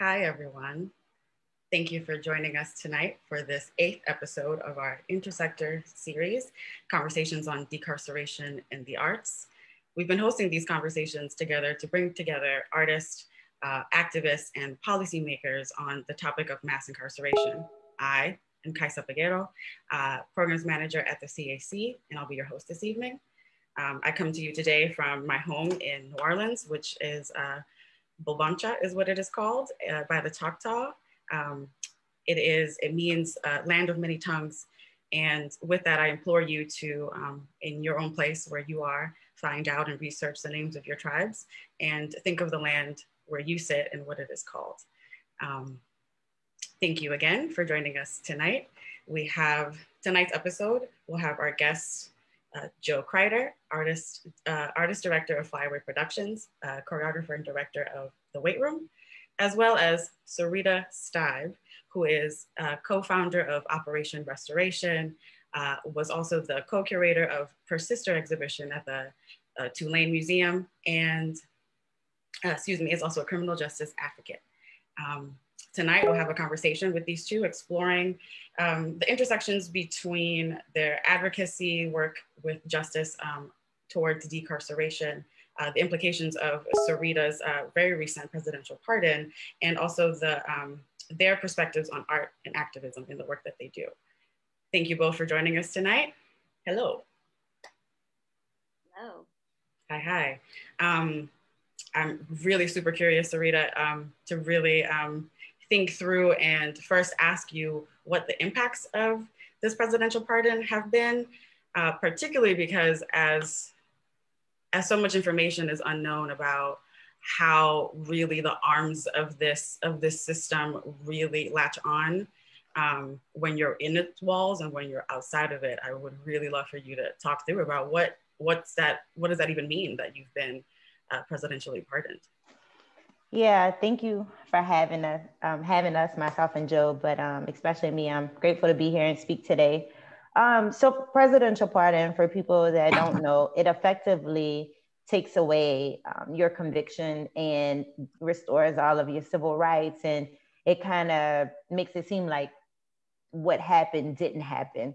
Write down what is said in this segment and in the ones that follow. Hi, everyone. Thank you for joining us tonight for this 8th episode of our Intersector series, Conversations on Decarceration and the Arts. We've been hosting these conversations together to bring together artists, activists, and policymakers on the topic of mass incarceration. I am Kaisa Peguero, Programs Manager at the CAC, and I'll be your host this evening. I come to you today from my home in New Orleans, which is Bulbancha is what it is called, by the Choctaw. It means land of many tongues. And with that, I implore you to, in your own place where you are, find out and research the names of your tribes and think of the land where you sit and what it is called. Thank you again for joining us tonight. We have tonight's episode, we'll have our guest, Jo Kreiter, artist-director of Flyaway Productions, choreographer and director of The Wait Room, as well as Syrita Steib, who is co-founder of Operation Restoration, was also the co-curator of Per(Sister) exhibition at the Tulane Museum, and, is also a criminal justice advocate. Tonight, we'll have a conversation with these two exploring the intersections between their advocacy work with justice towards decarceration, the implications of Syrita's very recent presidential pardon, and also their perspectives on art and activism in the work that they do. Thank you both for joining us tonight. Hello. Hello. Hi, hi. I'm really super curious, Syrita, to really think through and first ask you what the impacts of this presidential pardon have been, particularly because as so much information is unknown about how really the arms of this system really latch on when you're in its walls and when you're outside of it. I would really love for you to talk through about what does that even mean that you've been presidentially pardoned? Yeah, thank you for having us, myself and Jo, but especially me. I'm grateful to be here and speak today. So presidential pardon, for people that don't know, it effectively takes away your conviction and restores all of your civil rights. And it kind of makes it seem like what happened didn't happen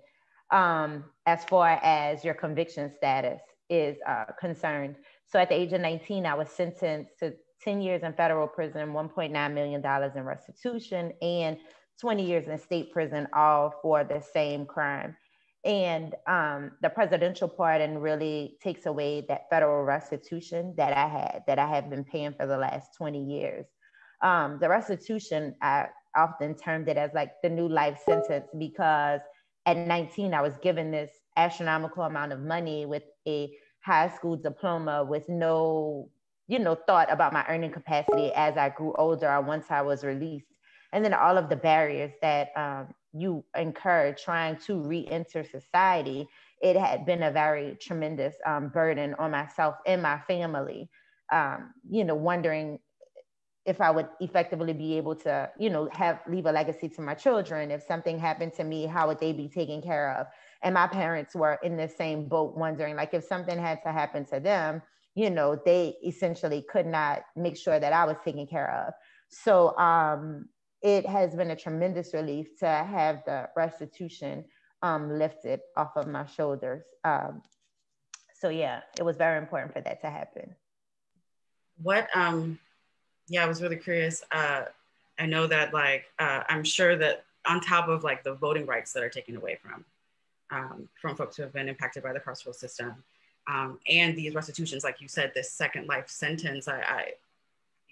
as far as your conviction status is concerned. So at the age of 19, I was sentenced to 10 years in federal prison, $1.9 million in restitution, and 20 years in state prison, all for the same crime. And the presidential pardon really takes away that federal restitution that I have been paying for the last 20 years. The restitution, I often termed it as like the new life sentence, because at 19, I was given this astronomical amount of money with a high school diploma with no thought about my earning capacity as I grew older or once I was released. And then all of the barriers that you incur trying to re-enter society, it had been a very tremendous burden on myself and my family, wondering if I would effectively be able to, leave a legacy to my children. If something happened to me, how would they be taken care of? And my parents were in the same boat, wondering like if something had to happen to them, they essentially could not make sure that I was taken care of. So it has been a tremendous relief to have the restitution lifted off of my shoulders. So yeah, it was very important for that to happen. Yeah, I was really curious. I know that I'm sure that on top of the voting rights that are taken away from folks who have been impacted by the carceral system, and these restitutions, like you said, this second life sentence, I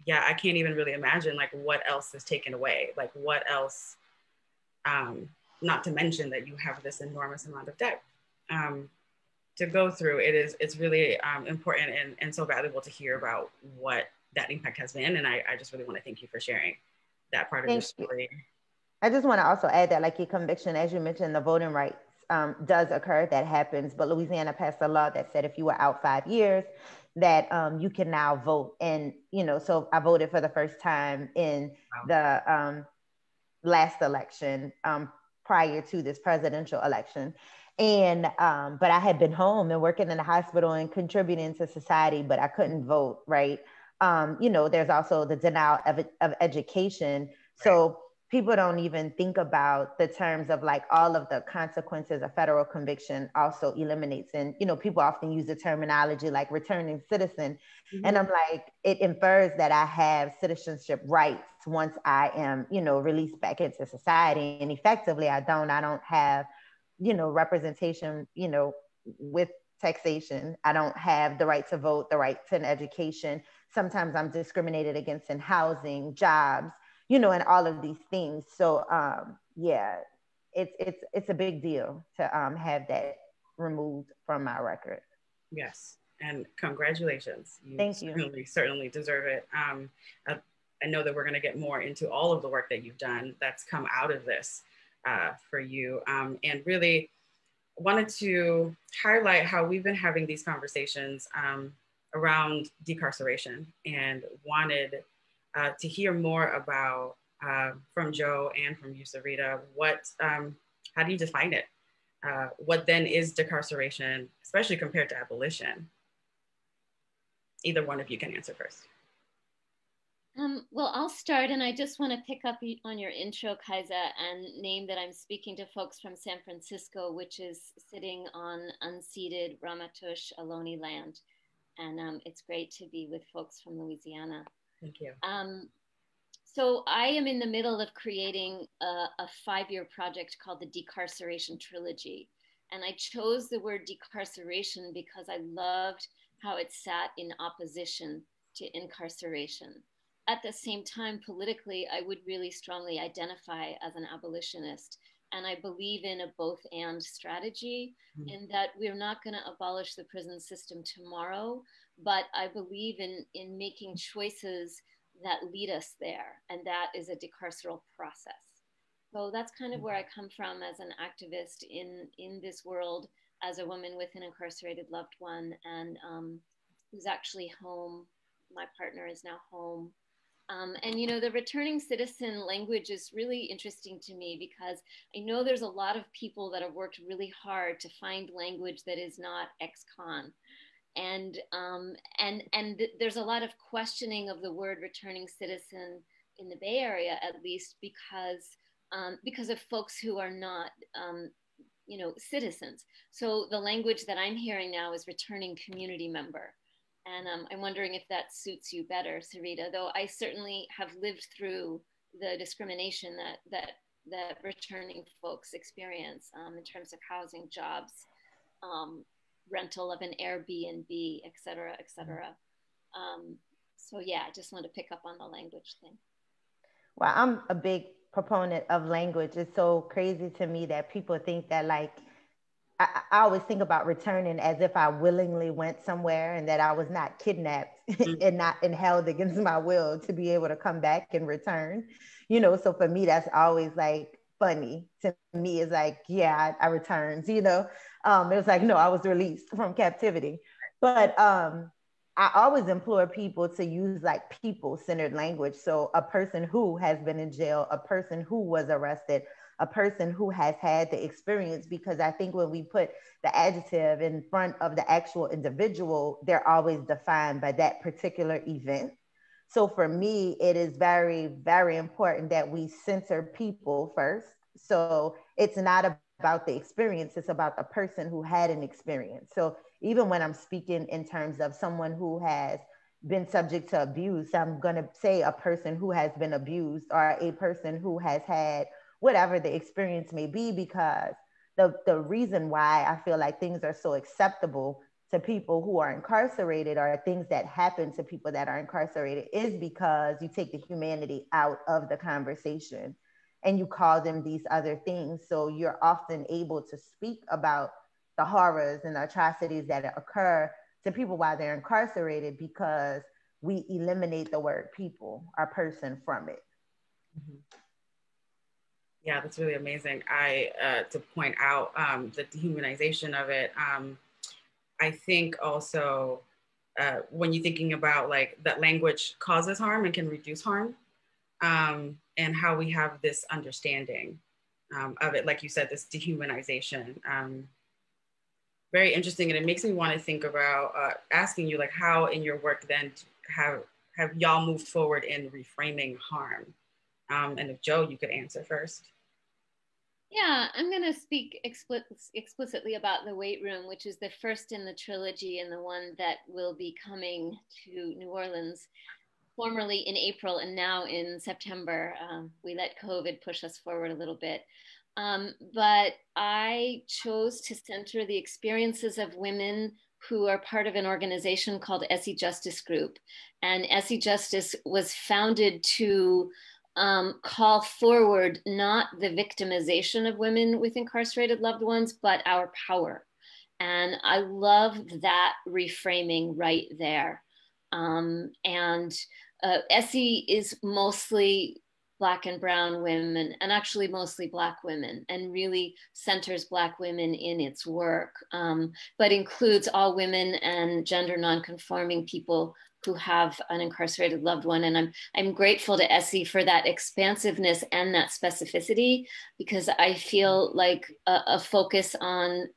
can't even really imagine what else is taken away, what else, not to mention that you have this enormous amount of debt to go through. It's really important and so valuable to hear about what that impact has been. And I just really want to thank you for sharing that part of your story. I just want to also add that your conviction, as you mentioned, the voting rights, does occur, that happens, but Louisiana passed a law that said if you were out 5 years that you can now vote. And so I voted for the first time in the last election prior to this presidential election, and but I had been home and working in the hospital and contributing to society, but I couldn't vote, right? you know, there's also the denial of education. So people don't even think about the terms of like all of the consequences a federal conviction also eliminates. And, you know, people often use the terminology like returning citizen. Mm-hmm. And I'm like, it infers that I have citizenship rights once I am, you know, released back into society. And effectively, I don't have, you know, representation, you know, with taxation. I don't have the right to vote, the right to an education. Sometimes I'm discriminated against in housing, jobs, you know, and all of these things. So yeah, it's a big deal to have that removed from my record. Yes, and congratulations. Thank you. Certainly deserve it. I know that we're gonna get more into all of the work that you've done that's come out of this for you. And really wanted to highlight how we've been having these conversations around decarceration, and wanted to hear more about, from Jo and from you, Syrita, what, how do you define it? What then is decarceration, especially compared to abolition? Either one of you can answer first. Well, I'll start, and I just want to pick up on your intro, Kaisa, and name that I'm speaking to folks from San Francisco, which is sitting on unceded Ramatush Ohlone land. And it's great to be with folks from Louisiana. Thank you. So I am in the middle of creating a five-year project called the Decarceration Trilogy. And I chose the word decarceration because I loved how it sat in opposition to incarceration. At the same time, politically, I would really strongly identify as an abolitionist. And I believe in a both and strategy, mm-hmm. in that we're not going to abolish the prison system tomorrow, but I believe in making choices that lead us there. And that is a decarceral process. So that's kind of where I come from as an activist in this world, as a woman with an incarcerated loved one, and who's actually home. My partner is now home. And you know, the returning citizen language is really interesting to me, because I know there's a lot of people that have worked really hard to find language that is not ex-con. And there's a lot of questioning of the word returning citizen in the Bay Area, at least, because of folks who are not, you know, citizens. So the language that I'm hearing now is returning community member. And I'm wondering if that suits you better, Syrita, though I certainly have lived through the discrimination that returning folks experience in terms of housing, jobs, rental of an Airbnb, et cetera, et cetera. So yeah, I just wanted to pick up on the language thing. Well, I'm a big proponent of language. It's so crazy to me that people think that, like, I always think about returning as if I willingly went somewhere and that I was not kidnapped and not and held against my will to be able to come back and return, you know? So for me, that's always like funny to me. It's like, yeah, I returned, you know? It was like, no, I was released from captivity. But I always implore people to use like people-centered language. So a person who has been in jail, a person who was arrested, a person who has had the experience, because I think when we put the adjective in front of the actual individual, they're always defined by that particular event. So for me, it is very, very important that we center people first. So it's not about the experience, it's about the person who had an experience. So even when I'm speaking in terms of someone who has been subject to abuse, I'm gonna say a person who has been abused, or a person who has had whatever the experience may be, because the reason why I feel like things are so acceptable to people who are incarcerated, or things that happen to people that are incarcerated, is because you take the humanity out of the conversation and you call them these other things. So you're often able to speak about the horrors and the atrocities that occur to people while they're incarcerated, because we eliminate the word people or person from it. Mm-hmm. Yeah, that's really amazing. To point out the dehumanization of it, I think also when you're thinking about like that language causes harm and can reduce harm, and how we have this understanding of it, like you said, this dehumanization. Very interesting, and it makes me want to think about asking you, like, how in your work then have have y'all moved forward in reframing harm? And if Jo, you could answer first. Yeah, I'm going to speak explicitly about The Wait Room, which is the first in the trilogy and the one that will be coming to New Orleans, formerly in April and now in September. We let COVID push us forward a little bit. But I chose to center the experiences of women who are part of an organization called Essie Justice Group. And Essie Justice was founded to call forward not the victimization of women with incarcerated loved ones, but our power. And I love that reframing right there. And Essie is mostly Black and brown women, and actually mostly Black women, and really centers Black women in its work, but includes all women and gender nonconforming people who have an incarcerated loved one. And I'm grateful to Essie for that expansiveness and that specificity, because I feel like a focus on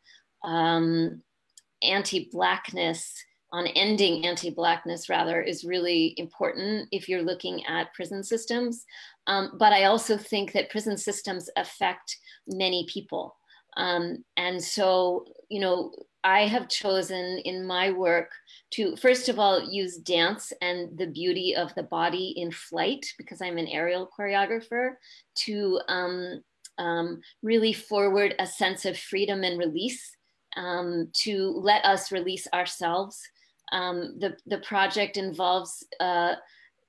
anti-Blackness, on ending anti-Blackness rather, is really important if you're looking at prison systems. But I also think that prison systems affect many people. And so, you know, I have chosen in my work to, first of all, use dance and the beauty of the body in flight, because I'm an aerial choreographer, to really forward a sense of freedom and release, to let us release ourselves. The project involves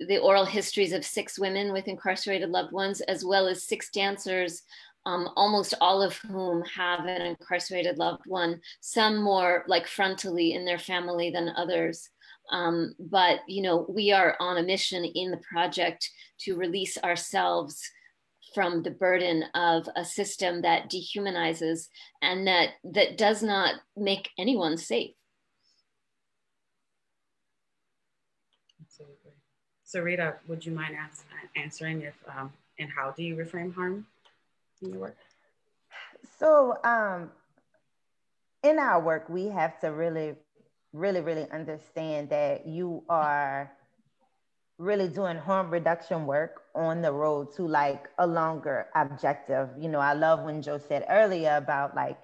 the oral histories of 6 women with incarcerated loved ones, as well as 6 dancers, almost all of whom have an incarcerated loved one, some more like frontally in their family than others. But you know, we are on a mission in the project to release ourselves from the burden of a system that dehumanizes and that does not make anyone safe. Absolutely. Syrita, would you mind answering if and how do you reframe harm in your work? So in our work, we have to really, really, really understand that you are really doing harm reduction work on the road to like a longer objective. You know, I love when Jo said earlier about like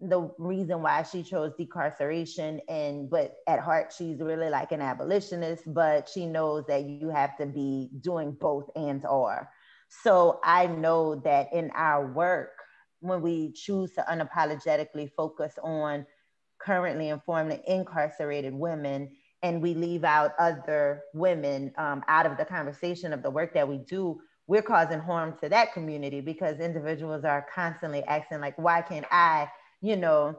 the reason why she chose decarceration, but at heart, she's really like an abolitionist, but she knows that you have to be doing both and or. So I know that in our work, when we choose to unapologetically focus on currently and formerly incarcerated women, and we leave out other women out of the conversation of the work that we do, we're causing harm to that community, because individuals are constantly asking like, why can't I, you know,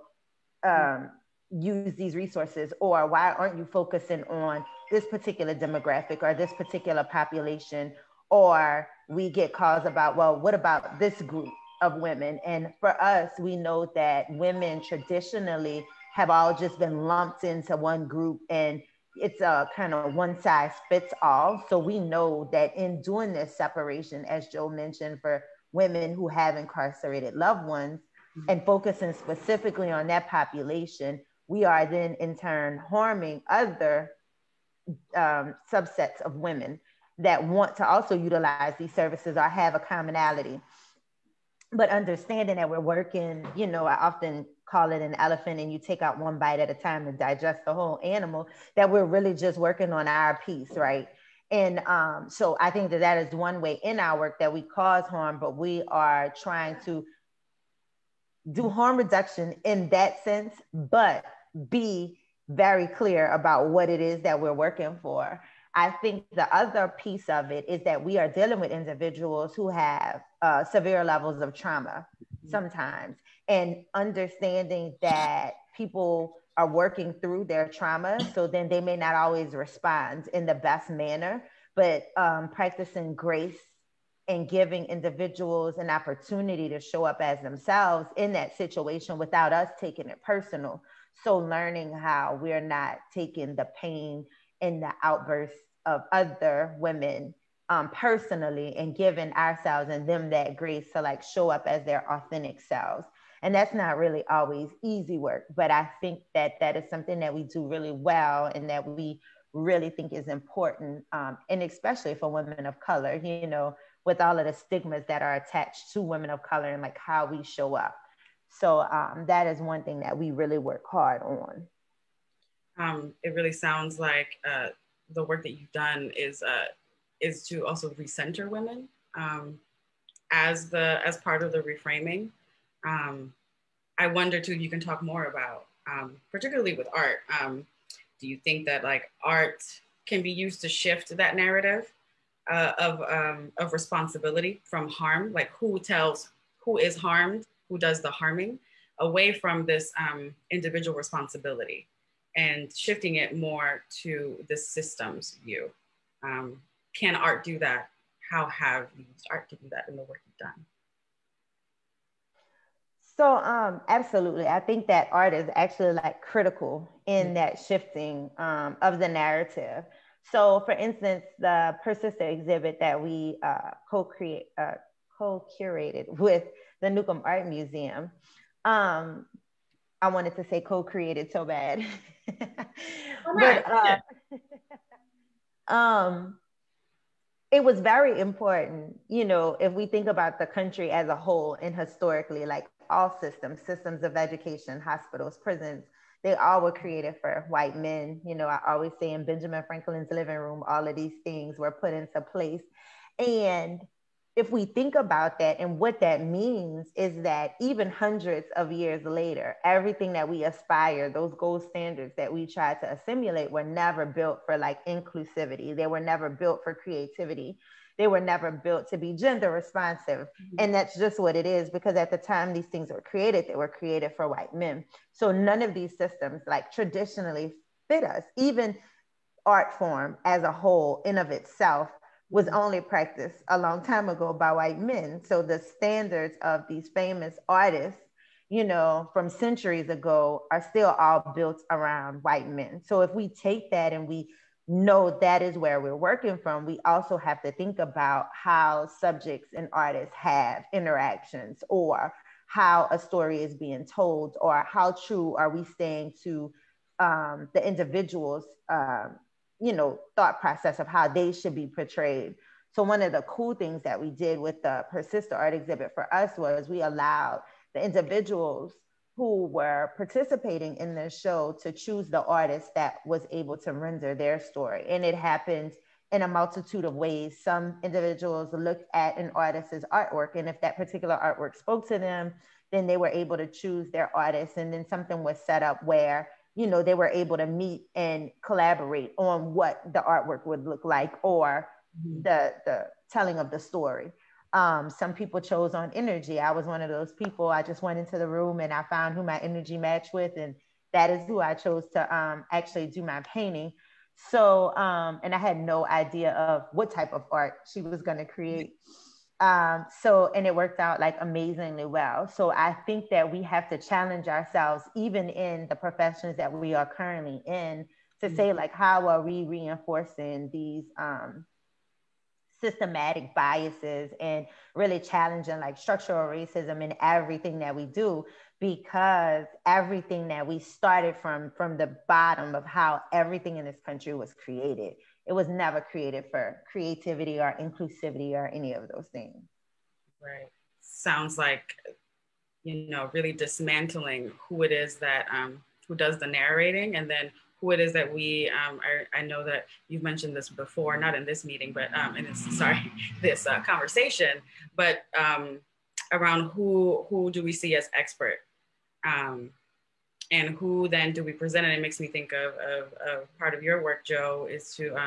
use these resources? Or why aren't you focusing on this particular demographic or this particular population? Or we get calls about, well, what about this group of women? And for us, we know that women traditionally have all just been lumped into one group, and it's a kind of one size fits all. So we know that in doing this separation, as Jo mentioned, for women who have incarcerated loved ones, and focusing specifically on that population, we are then in turn harming other subsets of women that want to also utilize these services or have a commonality. But understanding that we're working, you know, I often call it an elephant and you take out one bite at a time and digest the whole animal, that we're really just working on our piece, right? And so I think that is one way in our work that we cause harm, but we are trying to do harm reduction in that sense, but be very clear about what it is that we're working for. I think the other piece of it is that we are dealing with individuals who have severe levels of trauma sometimes, and understanding that people are working through their trauma, so then they may not always respond in the best manner, but practicing grace and giving individuals an opportunity to show up as themselves in that situation without us taking it personal. So learning how we're not taking the pain and the outbursts of other women personally, and giving ourselves and them that grace to like show up as their authentic selves. And that's not really always easy work, but I think that that is something that we do really well, and that we really think is important, and especially for women of color, you know, with all of the stigmas that are attached to women of color and like how we show up. So that is one thing that we really work hard on. It really sounds like the work that you've done is to also recenter women as part of the reframing. I wonder too, you can talk more about, particularly with art. Do you think that like art can be used to shift that narrative of responsibility from harm, like who tells, who is harmed, who does the harming, away from this individual responsibility and shifting it more to the systems view? Can art do that? How have you used art to do that in the work you've done? So absolutely, I think that art is actually like critical in that shifting of the narrative. So for instance, the Per(Sister) exhibit that we co-curated with the Newcomb Art Museum, I wanted to say co-created so bad. But, it was very important, you know, if we think about the country as a whole and historically, like all systems, systems of education, hospitals, prisons, they all were created for white men. You know, I always say in Benjamin Franklin's living room, all of these things were put into place. And if we think about that and what that means is that even hundreds of years later, everything that we aspire, those gold standards that we try to assimilate were never built for like inclusivity. They were never built for creativity. They were never built to be gender responsive. And that's just what it is, because at the time these things were created, they were created for white men. So none of these systems like traditionally fit us. Even art form as a whole in of itself was only practiced a long time ago by white men. So the standards of these famous artists, you know, from centuries ago are still all built around white men. So if we take that and we know that is where we're working from, we also have to think about how subjects and artists have interactions, or how a story is being told, or how true are we staying to the individual's, you know, thought process of how they should be portrayed. So one of the cool things that we did with the Per(Sister) art exhibit for us was we allowed the individuals who were participating in the show to choose the artist that was able to render their story. And it happened in a multitude of ways. Some individuals looked at an artist's artwork, and if that particular artwork spoke to them, then they were able to choose their artist. And then something was set up where, you know, they were able to meet and collaborate on what the artwork would look like, or the telling of the story. Some people chose on energy. I was one of those people. I just went into the room and I found who my energy matched with, and that is who I chose to actually do my painting. So, and I had no idea of what type of art she was going to create. So, and it worked out like amazingly well. So I think that we have to challenge ourselves, even in the professions that we are currently in, to say like, how are we reinforcing these systematic biases, and really challenging like structural racism in everything that we do, because everything that we started from the bottom of how everything in this country was created. It was never created for creativity or inclusivity or any of those things. Right. Sounds like, you know, really dismantling who it is that, who does the narrating, and then who it is that we are. I know that you've mentioned this before, not in this meeting, but this conversation, but around who do we see as expert, and who then do we present? And it makes me think of part of your work, Jo, is to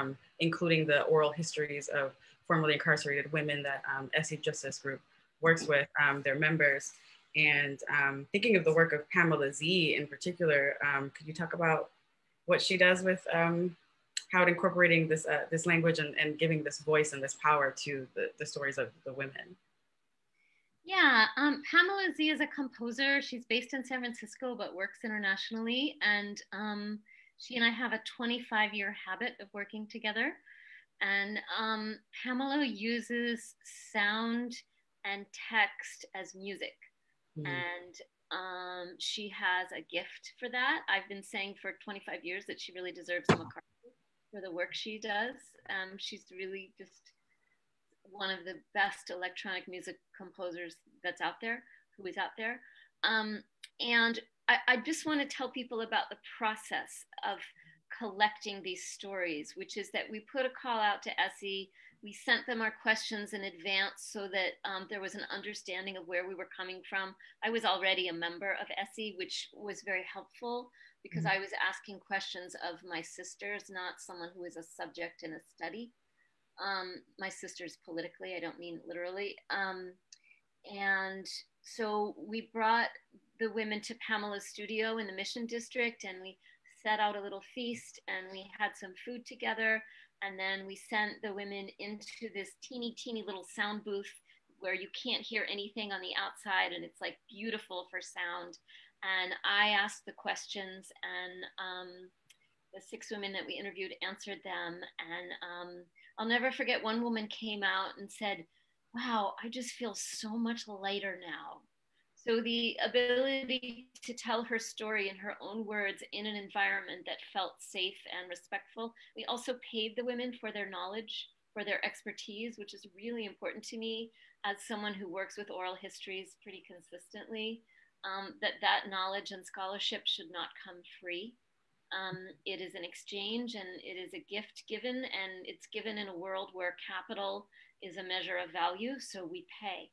including the oral histories of formerly incarcerated women that Essie Justice Group works with their members. And thinking of the work of Pamela Z in particular, could you talk about what she does with how it incorporating this this language and giving this voice and this power to the stories of the women? Yeah, Pamela Z is a composer. She's based in San Francisco, but works internationally. And she and I have a 25-year habit of working together. And Pamela uses sound and text as music. And she has a gift for that. I've been saying for 25 years that she really deserves a MacArthur for the work she does. She's really just one of the best electronic music composers that's out there, who is out there. And I just want to tell people about the process of collecting these stories, which is that we put a call out to Essie. We sent them our questions in advance so that there was an understanding of where we were coming from. I was already a member of Essie, which was very helpful because I was asking questions of my sisters, not someone who is a subject in a study. My sisters politically, I don't mean literally. And so we brought the women to Pamela's studio in the Mission District, and we set out a little feast, and we had some food together. And then we sent the women into this teeny, teeny little sound booth where you can't hear anything on the outside, and it's like beautiful for sound. And I asked the questions, and the 6 women that we interviewed answered them. And I'll never forget, one woman came out and said, "Wow, I just feel so much lighter now." So the ability to tell her story in her own words in an environment that felt safe and respectful. We also paid the women for their knowledge, for their expertise, which is really important to me as someone who works with oral histories pretty consistently, that knowledge and scholarship should not come free. It is an exchange, and it is a gift given, and it's given in a world where capital is a measure of value, so we pay.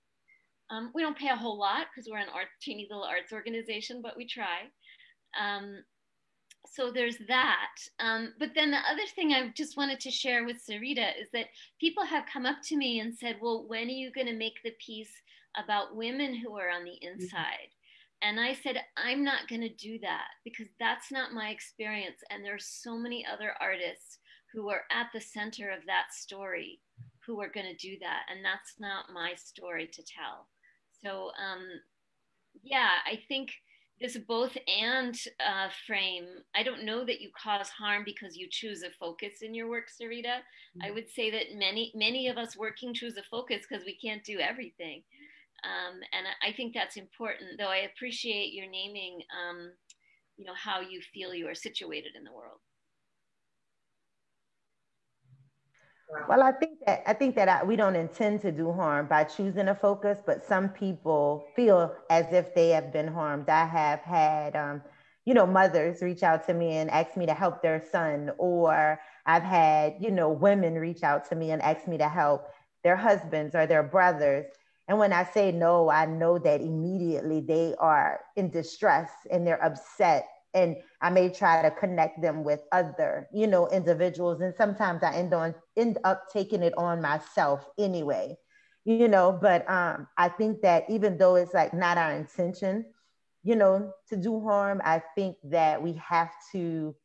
We don't pay a whole lot because we're an teeny little arts organization, but we try. So there's that. But then the other thing I just wanted to share with Syrita is that people have come up to me and said, "Well, when are you going to make the piece about women who are on the inside?" And I said, "I'm not going to do that because that's not my experience. And there's so many other artists who are at the center of that story who are going to do that. And that's not my story to tell." So yeah, I think this both and frame, I don't know that you cause harm because you choose a focus in your work, Syrita. I would say that many of us working choose a focus because we can't do everything. And I think that's important, though I appreciate your naming, you know, how you feel you are situated in the world. Well, I think that we don't intend to do harm by choosing a focus, but some people feel as if they have been harmed. I have had, you know, mothers reach out to me and ask me to help their son, or I've had, you know, women reach out to me and ask me to help their husbands or their brothers. And when I say no, I know that immediately they are in distress and they're upset. And I may try to connect them with other, you know, individuals. And sometimes I end up taking it on myself anyway, you know, but I think that even though it's like not our intention, you know, to do harm, I think that we have to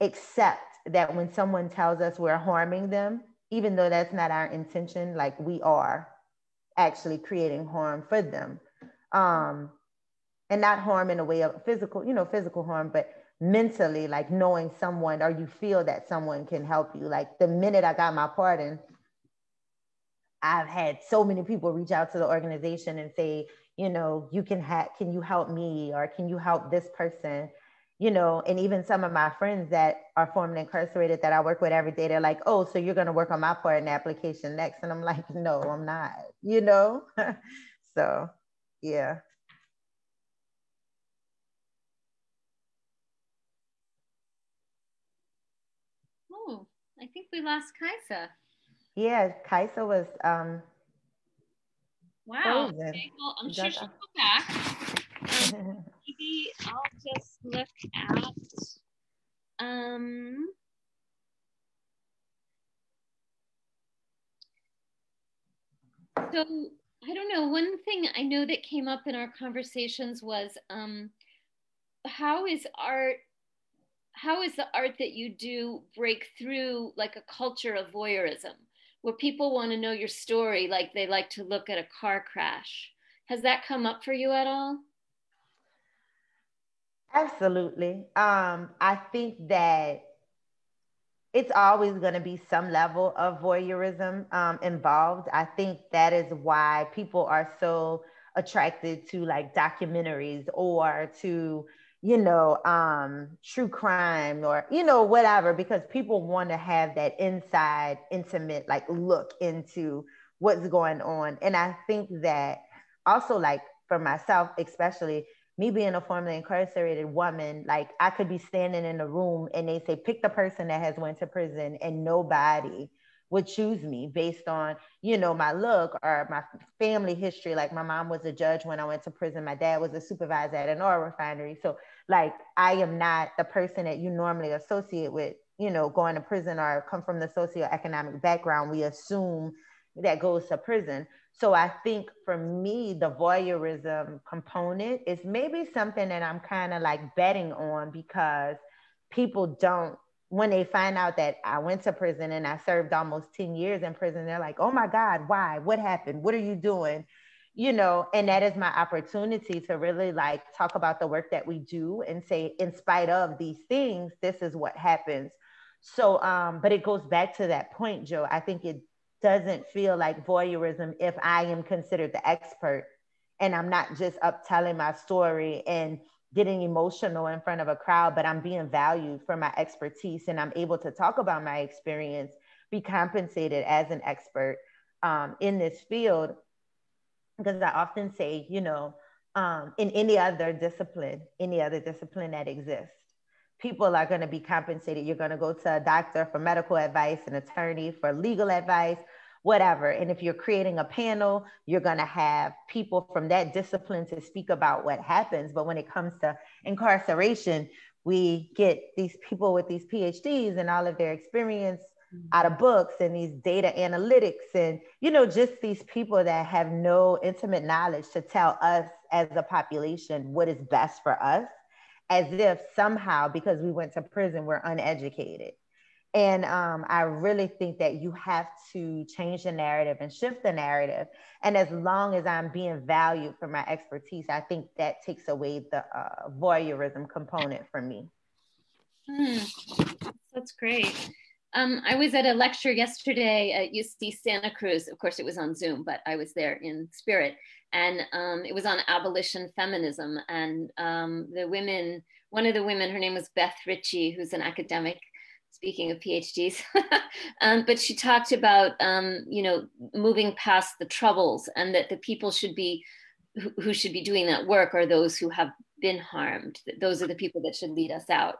accept that when someone tells us we're harming them, even though that's not our intention, like we are actually creating harm for them. And not harm in a way of physical, you know, physical harm, but mentally, like knowing someone, or you feel that someone can help you. Like the minute I got my pardon, I've had so many people reach out to the organization and say, you know, can you help me? Or can you help this person? You know, and even some of my friends that are formerly incarcerated that I work with every day, they're like, "Oh, so you're going to work on my pardon application next?" And I'm like, "No, I'm not," you know? So, yeah. I think we lost Kaisa. Yeah, Kaisa was wow. Okay, well, I'm sure she'll go back. Maybe I'll just look at so I don't know, one thing I know that came up in our conversations was how is the art that you do break through like a culture of voyeurism where people want to know your story, like they like to look at a car crash? Has that come up for you at all? Absolutely. I think that it's always going to be some level of voyeurism involved. I think that is why people are so attracted to like documentaries or to you know, true crime or, you know, whatever, because people want to have that inside, intimate, like, look into what's going on. And I think that also, like, for myself, especially me being a formerly incarcerated woman, like, I could be standing in a room and they say, pick the person that has went to prison, and nobody would choose me based on, you know, my look or my family history. Like, my mom was a judge when I went to prison. My dad was a supervisor at an oil refinery. So, like, I am not the person that you normally associate with, you know, going to prison or come from the socioeconomic background we assume that goes to prison. So I think for me, the voyeurism component is maybe something that I'm kind of like betting on, because people don't, when they find out that I went to prison and I served almost 10 years in prison, they're like, oh my God, why? What happened? What are you doing? You know, and that is my opportunity to really like talk about the work that we do and say, in spite of these things, this is what happens. So, but it goes back to that point, Jo. I think it doesn't feel like voyeurism if I am considered the expert and I'm not just up telling my story and getting emotional in front of a crowd, but I'm being valued for my expertise and I'm able to talk about my experience, be compensated as an expert in this field. Because I often say, you know, in any other discipline that exists, people are going to be compensated. You're going to go to a doctor for medical advice, an attorney for legal advice, whatever. And if you're creating a panel, you're going to have people from that discipline to speak about what happens. But when it comes to incarceration, we get these people with these PhDs and all of their experience out of books and these data analytics and, you know, just these people that have no intimate knowledge to tell us as a population what is best for us, as if somehow, because we went to prison, we're uneducated. And I really think that you have to change the narrative and shift the narrative. And as long as I'm being valued for my expertise, I think that takes away the voyeurism component for me. That's great. I was at a lecture yesterday at UC Santa Cruz. Of course, it was on Zoom, but I was there in spirit. And it was on abolition feminism. And the women, one of the women, her name was Beth Ritchie, who's an academic, speaking of PhDs, but she talked about, you know, moving past the troubles, and that the people should be, who should be doing that work are those who have been harmed. Those are the people that should lead us out.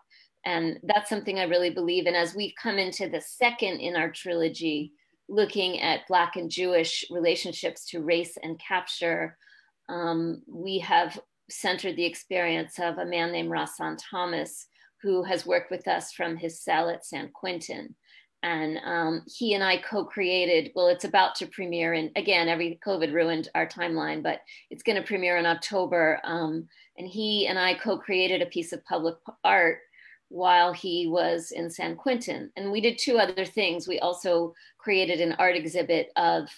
And that's something I really believe in. As we come into the second in our trilogy, looking at Black and Jewish relationships to race and capture, we have centered the experience of a man named Rasan Thomas, who has worked with us from his cell at San Quentin. And he and I co-created, well, it's about to premiere, and again, every COVID ruined our timeline, but it's gonna premiere in October. And he and I co-created a piece of public art while he was in San Quentin. And we did two other things. We also created an art exhibit of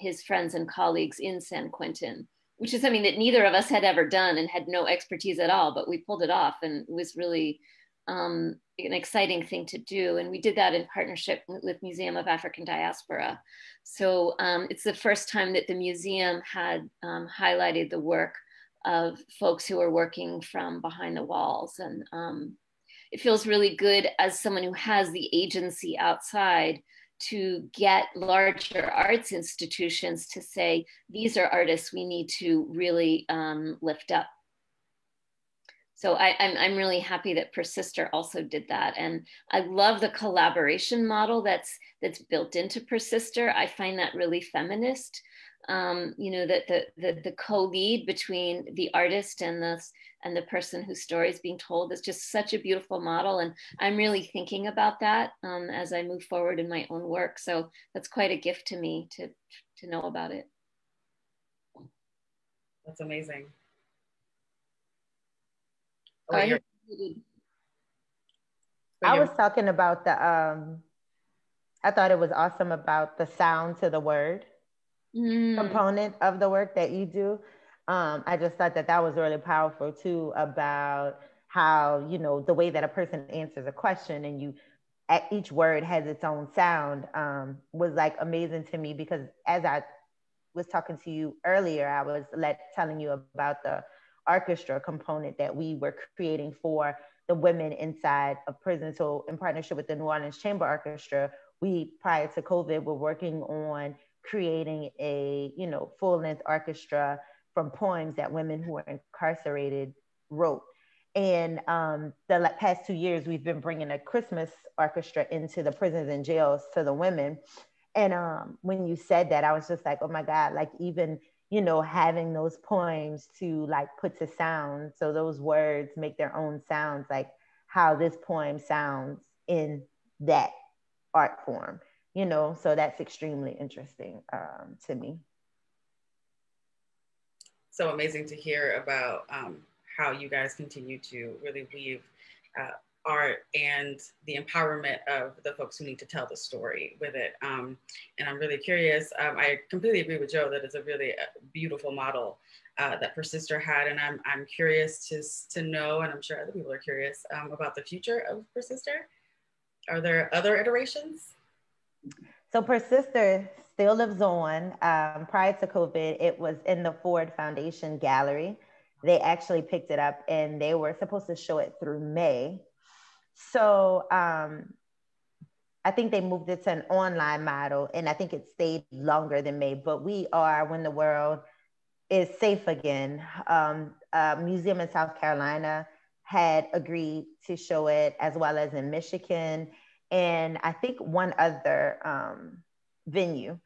his friends and colleagues in San Quentin, which is something that neither of us had ever done and had no expertise at all, but we pulled it off, and it was really an exciting thing to do. And we did that in partnership with Museum of African Diaspora. So it's the first time that the museum had highlighted the work of folks who are working from behind the walls. And it feels really good as someone who has the agency outside to get larger arts institutions to say, these are artists we need to really lift up. So I'm really happy that Per(Sister) also did that. And I love the collaboration model that's built into Per(Sister). I find that really feminist. You know, that the co-lead between the artist and the person whose story is being told is just such a beautiful model. And I'm really thinking about that as I move forward in my own work. So that's quite a gift to me to know about it. That's amazing. Oh, I was talking about the, I thought it was awesome about the sound to the word. Component of the work that you do. I just thought that that was really powerful too, about how, you know, the way that a person answers a question and you, at each word has its own sound, was like amazing to me, because as I was talking to you earlier, I was telling you about the orchestra component that we were creating for the women inside of prison. So in partnership with the New Orleans Chamber Orchestra, we, prior to COVID, were working on creating a, you know, full-length orchestra from poems that women who were incarcerated wrote. And the past 2 years, we've been bringing a Christmas orchestra into the prisons and jails to the women. And when you said that, I was just like, oh my God, like even, you know, having those poems to like put to sound. So those words make their own sounds, like how this poem sounds in that art form, you know? So that's extremely interesting to me. So amazing to hear about how you guys continue to really weave art and the empowerment of the folks who need to tell the story with it. And I'm really curious, I completely agree with Jo that it's a really beautiful model that Per(Sister) had. And I'm curious to know, and I'm sure other people are curious about the future of Per(Sister). Are there other iterations? So Per(Sister) still lives on. Prior to COVID, it was in the Ford Foundation Gallery. They actually picked it up and they were supposed to show it through May. So I think they moved it to an online model, and I think it stayed longer than May, but we are, when the world is safe again, a museum in South Carolina had agreed to show it, as well as in Michigan, and I think one other venue.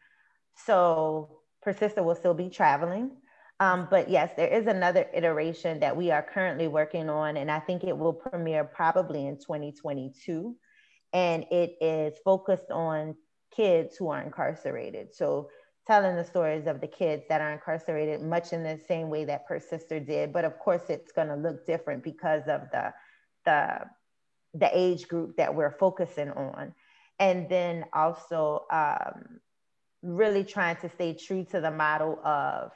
So Per(Sister) will still be traveling. But yes, there is another iteration that we are currently working on, and I think it will premiere probably in 2022. And it is focused on kids who are incarcerated. So telling the stories of the kids that are incarcerated, much in the same way that Per(Sister) did. But of course, it's going to look different because of the age group that we're focusing on. And then also really trying to stay true to the model of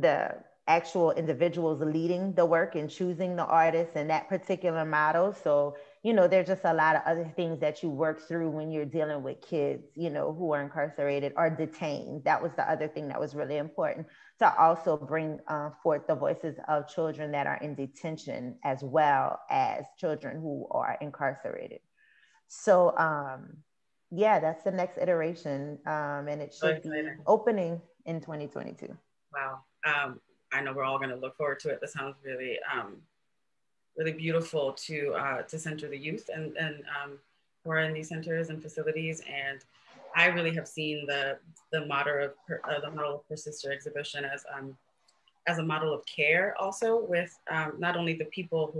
the actual individuals leading the work and choosing the artists in that particular model. So, you know, there's just a lot of other things that you work through when you're dealing with kids, you know, who are incarcerated or detained. That was the other thing that was really important, to also bring forth the voices of children that are in detention, as well as children who are incarcerated. So yeah, that's the next iteration. And it should be opening in 2022. Wow. I know we're all going to look forward to it. That sounds really, really beautiful to center the youth and who are in these centers and facilities. And I really have seen the model of Per(Sister) exhibition as a model of care, also with not only the people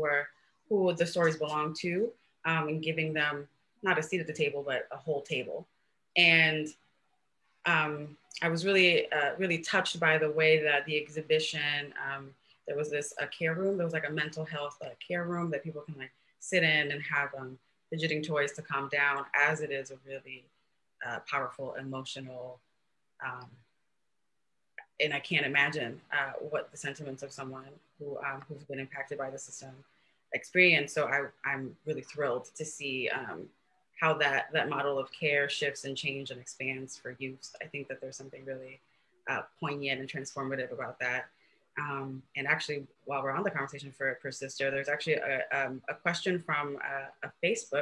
who the stories belong to, and giving them not a seat at the table but a whole table. And I was really, really touched by the way that the exhibition, there was this care room, there was like a mental health care room that people can like sit in and have fidgeting toys to calm down, as it is a really powerful, emotional, and I can't imagine what the sentiments of someone who's been impacted by the system experience. So I'm really thrilled to see how that model of care shifts and change and expands for youth. I think that there's something really poignant and transformative about that. And actually, while we're on the conversation for Per(Sister), there's actually a question from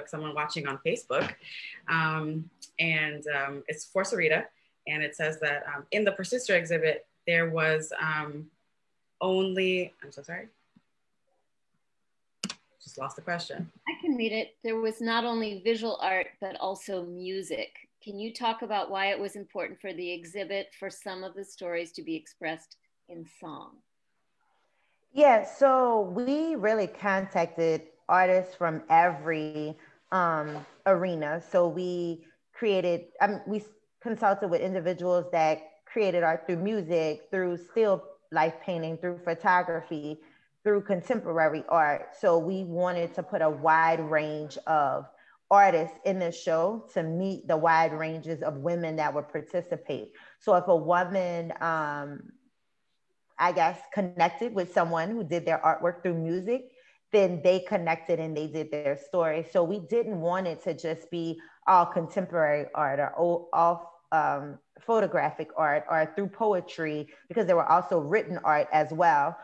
someone watching on Facebook. And it's for Syrita. And it says that in the Per(Sister) exhibit, there was only, I'm so sorry. Just lost the question. I can read it. There was not only visual art, but also music. Can you talk about why it was important for the exhibit for some of the stories to be expressed in song? Yeah, so we really contacted artists from every arena. So we created, we consulted with individuals that created art through music, through still life painting, through photography, through contemporary art. So we wanted to put a wide range of artists in the show to meet the wide ranges of women that would participate. So if a woman, I guess, connected with someone who did their artwork through music, then they connected and they did their story. So we didn't want it to just be all contemporary art or all photographic art or through poetry, because there were also written art as well.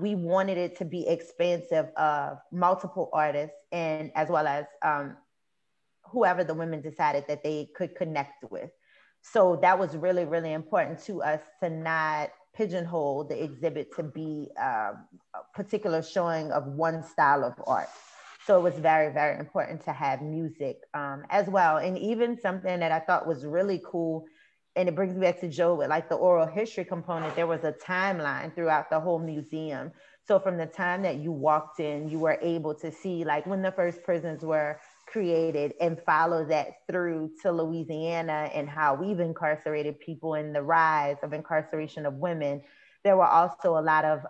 We wanted it to be expansive of multiple artists, and as well as whoever the women decided that they could connect with. So that was really, really important to us to not pigeonhole the exhibit to be a particular showing of one style of art. So it was very, very important to have music as well. And even something that I thought was really cool, and it brings me back to Jo with like the oral history component, there was a timeline throughout the whole museum. So from the time that you walked in, you were able to see like when the first prisons were created and follow that through to Louisiana and how we've incarcerated people and the rise of incarceration of women. There were also a lot of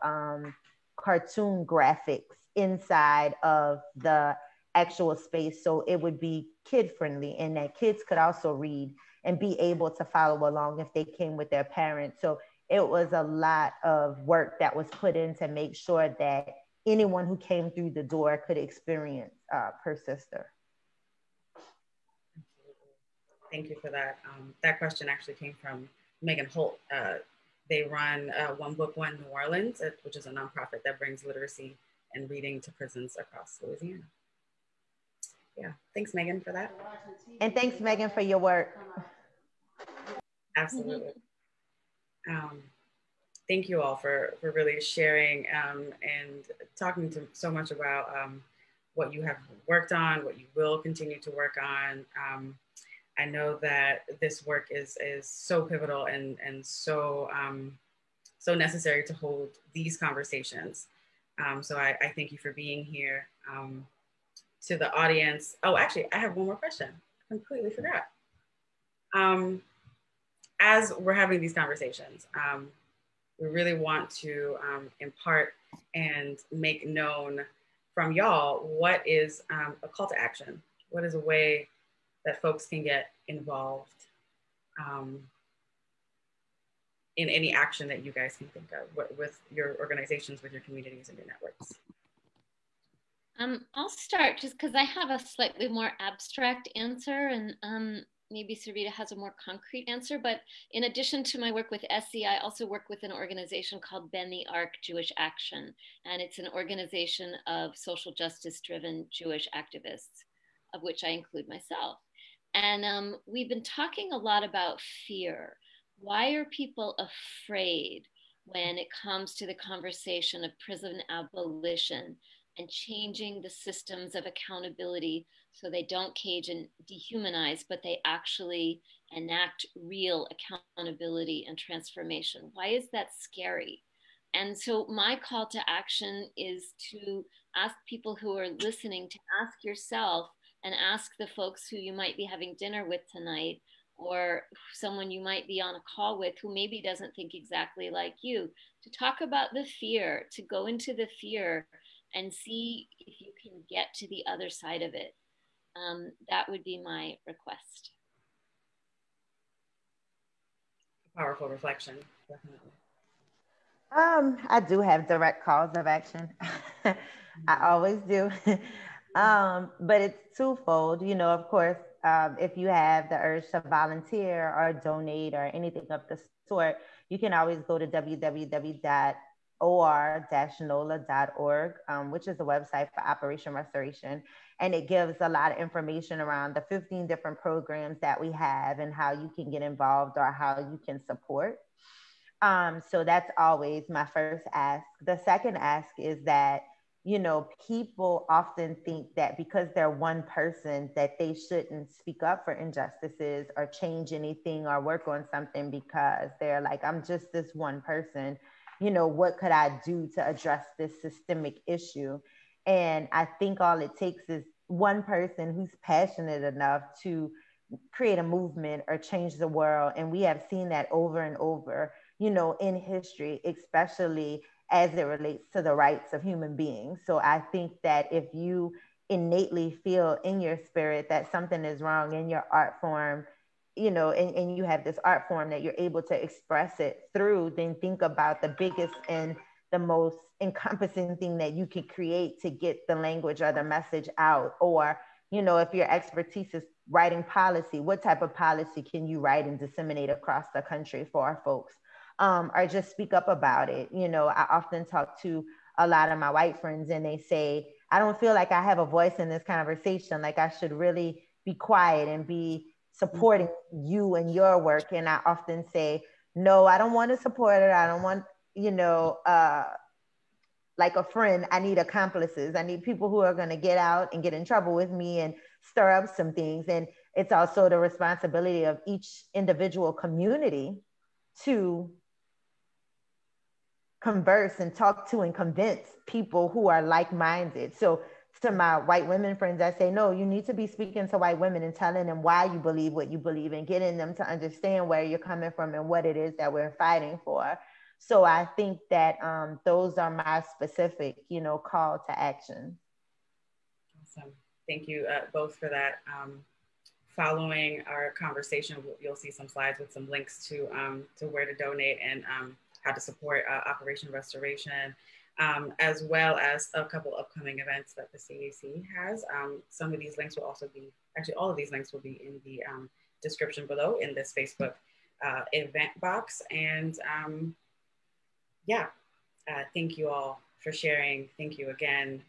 cartoon graphics inside of the actual space. So it would be kid friendly, and that kids could also read and be able to follow along if they came with their parents. So it was a lot of work that was put in to make sure that anyone who came through the door could experience Per Sister. Thank you for that. That question actually came from Megan Holt. They run One Book One New Orleans, which is a nonprofit that brings literacy and reading to prisons across Louisiana. Yeah, thanks Megan for that. And thanks Megan for your work. Absolutely. Thank you all for really sharing and talking to so much about what you have worked on, what you will continue to work on. I know that this work is so pivotal and so, so necessary to hold these conversations. So I thank you for being here. To the audience. Oh, actually, I have one more question. I completely forgot. As we're having these conversations, we really want to impart and make known from y'all what is a call to action. What is a way that folks can get involved in any action that you guys can think of with your organizations, with your communities and your networks? I'll start just because I have a slightly more abstract answer, and maybe Syrita has a more concrete answer, but in addition to my work with Essie, I also work with an organization called Bend the Arc Jewish Action, and it's an organization of social justice-driven Jewish activists, of which I include myself. And we've been talking a lot about fear. Why are people afraid when it comes to the conversation of prison abolition and changing the systems of accountability so they don't cage and dehumanize, but they actually enact real accountability and transformation? Why is that scary? And so my call to action is to ask people who are listening to ask yourself and ask the folks who you might be having dinner with tonight, or someone you might be on a call with who maybe doesn't think exactly like you, to talk about the fear, to go into the fear and see if you can get to the other side of it. That would be my request. Powerful reflection, definitely. I do have direct calls of action. I always do. But it's twofold, you know, of course, if you have the urge to volunteer or donate or anything of the sort, you can always go to www.or-nola.org, which is the website for Operation Restoration. And it gives a lot of information around the 15 different programs that we have and how you can get involved or how you can support. So that's always my first ask. The second ask is that, you know, people often think that because they're one person that they shouldn't speak up for injustices or change anything or work on something, because they're like, I'm just this one person. You know, what could I do to address this systemic issue? And I think all it takes is one person who's passionate enough to create a movement or change the world. And we have seen that over and over, you know, in history, especially as it relates to the rights of human beings. So I think that if you innately feel in your spirit that something is wrong in your art form, you know, and you have this art form that you're able to express it through, then think about the biggest and the most encompassing thing that you could create to get the language or the message out. Or, you know, if your expertise is writing policy, what type of policy can you write and disseminate across the country for our folks? Or just speak up about it. You know, I often talk to a lot of my white friends and they say, I don't feel like I have a voice in this conversation. Like I should really be quiet and be supporting you and your work. And I often say, no, I don't want to support it. I don't want, you know, like a friend, I need accomplices. I need people who are going to get out and get in trouble with me and stir up some things. And it's also the responsibility of each individual community to converse and talk to and convince people who are like-minded. So to my white women friends, I say, no, you need to be speaking to white women and telling them why you believe what you believe and getting them to understand where you're coming from and what it is that we're fighting for. So I think that those are my specific, you know, call to action. Awesome. Thank you both for that. Following our conversation, you'll see some slides with some links to where to donate and how to support Operation Restoration, as well as a couple upcoming events that the CAC has. Some of these links will also be, actually all of these links will be in the description below in this Facebook event box. And thank you all for sharing. Thank you again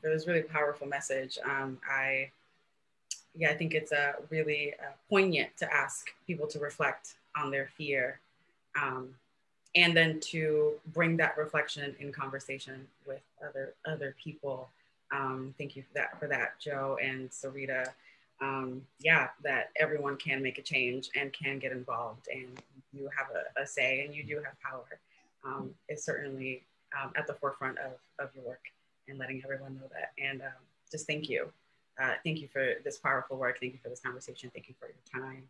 for this really powerful message. I think it's really poignant to ask people to reflect on their fear. And then to bring that reflection in conversation with other people. Thank you for that, Jo and Syrita. That everyone can make a change and can get involved, and you have a say and you do have power. It's certainly at the forefront of your work and letting everyone know that. And just thank you. Thank you for this powerful work. Thank you for this conversation. Thank you for your time.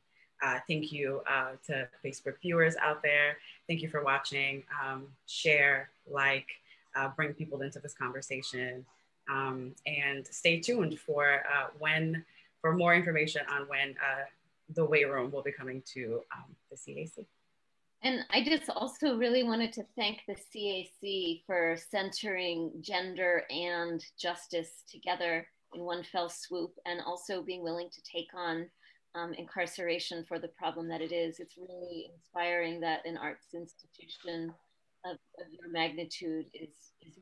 Thank you to Facebook viewers out there. Thank you for watching. Share, like, bring people into this conversation, and stay tuned for more information on when the Wait Room will be coming to the CAC. And I just also really wanted to thank the CAC for centering gender and justice together in one fell swoop, and also being willing to take on incarceration for the problem that it is. It's really inspiring that an arts institution of your magnitude is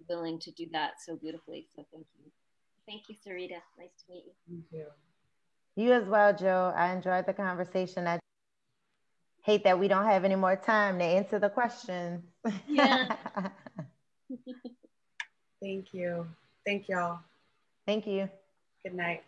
willing to do that so beautifully. So thank you. Thank you, Syrita. Nice to meet you. Thank you. You as well, Jo. I enjoyed the conversation. I hate that we don't have any more time to answer the questions. Yeah. Thank you. Thank y'all. Thank you. Good night.